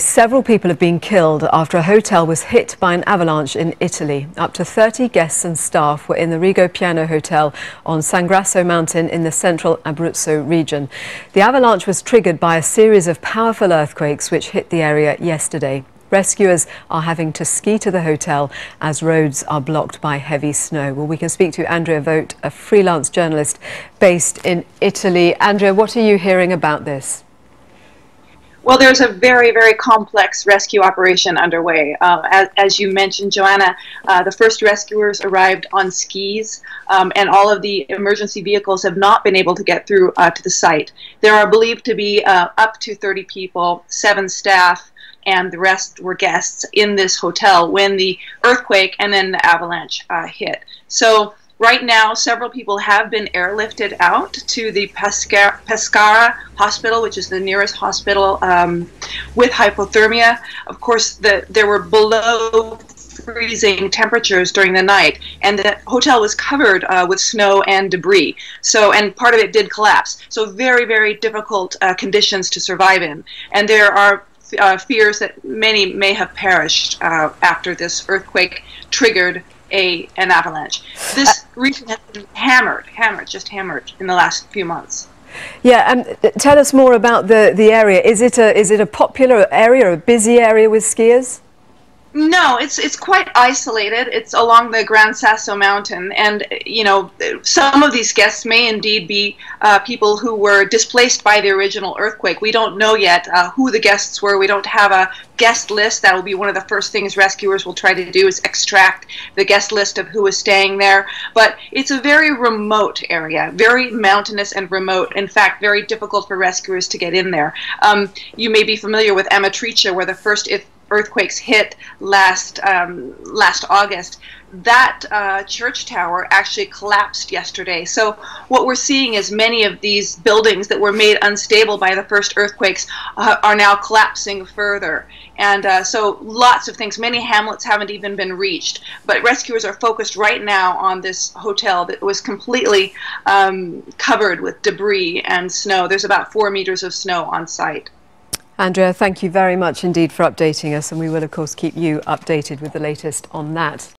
Several people have been killed after a hotel was hit by an avalanche in Italy. Up to 30 guests and staff were in the Rigopiano Hotel on Gran Sasso Mountain in the central Abruzzo region. The avalanche was triggered by a series of powerful earthquakes which hit the area yesterday. Rescuers are having to ski to the hotel as roads are blocked by heavy snow. Well, we can speak to Andrea Vogt, a freelance journalist based in Italy. Andrea, what are you hearing about this? Well, there's a very, very complex rescue operation underway. As you mentioned, Joanna, the first rescuers arrived on skis, and all of the emergency vehicles have not been able to get through to the site. There are believed to be up to 30 people, 7 staff, and the rest were guests in this hotel when the earthquake and then the avalanche hit. So right now, several people have been airlifted out to the Pescara Hospital, which is the nearest hospital with hypothermia. Of course, there were below freezing temperatures during the night, and the hotel was covered with snow and debris. So, and part of it did collapse. So very, very difficult conditions to survive in. And there are fears that many may have perished after this earthquake triggered an avalanche. This region has been hammered in the last few months. Yeah, tell us more about the area. Is it a popular area, a busy area with skiers? No, it's quite isolated. It's along the Gran Sasso Mountain, and you know, some of these guests may indeed be people who were displaced by the original earthquake. We don't know yet who the guests were. We don't have a guest list. That will be one of the first things rescuers will try to do, is extract the guest list of who was staying there. But it's a very remote area, very mountainous and remote. In fact, very difficult for rescuers to get in there. You may be familiar with Amatrice, where the first earthquakes hit last August. That church tower actually collapsed yesterday. So what we're seeing is many of these buildings that were made unstable by the first earthquakes are now collapsing further. And so lots of things. Many hamlets haven't even been reached. But rescuers are focused right now on this hotel that was completely covered with debris and snow. There's about 4 meters of snow on site. Andrea, thank you very much indeed for updating us, and we will of course keep you updated with the latest on that.